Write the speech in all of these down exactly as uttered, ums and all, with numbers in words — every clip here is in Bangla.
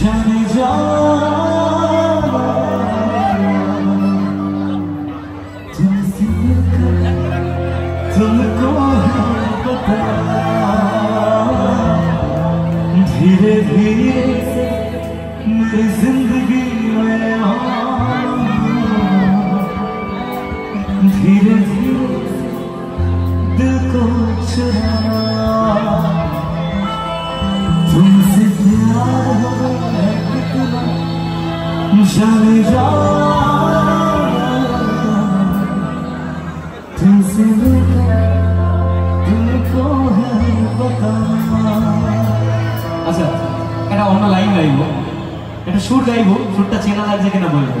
jamais धीरे धीरे मेरी जिंदगी में धीरे धीरे दिल को चुरा तुमसे प्यार हो है कितना जाने जा तुमसे मिलकर तुमको है पता। আচ্ছা এটা অন্য লাইন গাইবো, এটা সুর গাইবো, সুরটা চেনা লাগছে কিনা বলবো।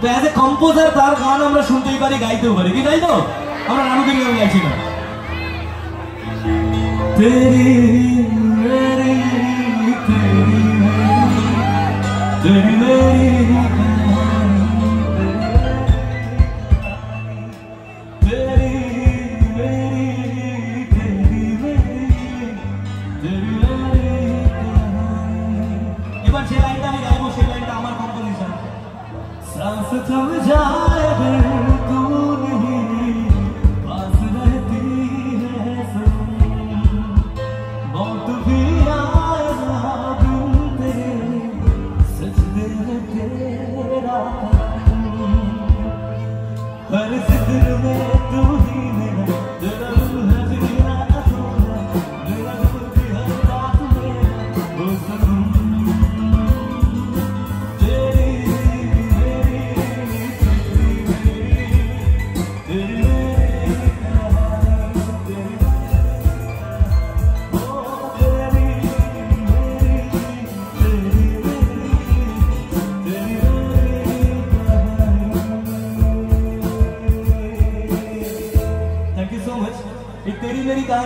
তো অ্যাজ এ কম্পোজার তার গান আমরা শুনতেই পারি, গাইতেও পারি, কি তাই তো? আমরা রানুদির গান গাইছি না।